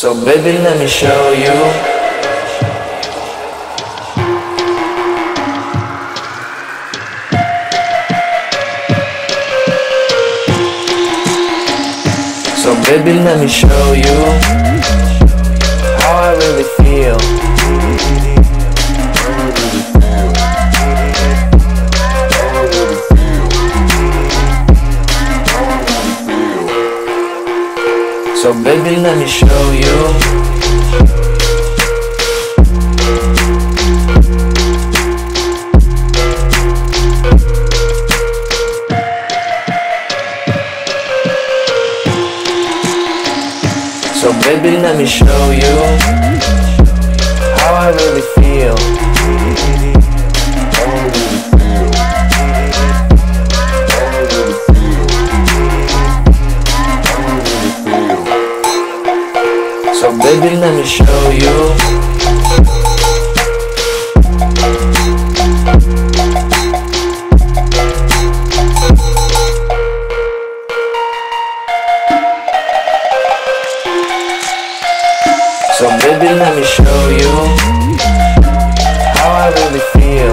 So baby, let me show you. So baby, let me show you how I really feel. So baby, let me show you. So baby, let me show you how I really feel. So baby, let me show you. So baby, let me show you how I really feel.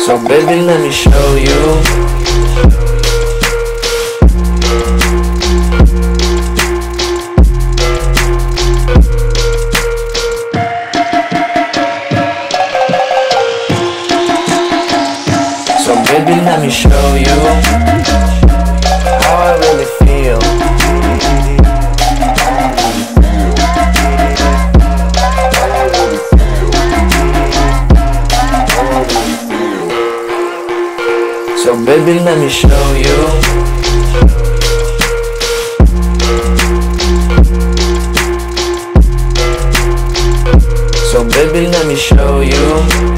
So baby, let me show you. Baby, let me show you how I really feel. So baby, let me show you. So baby, let me show you.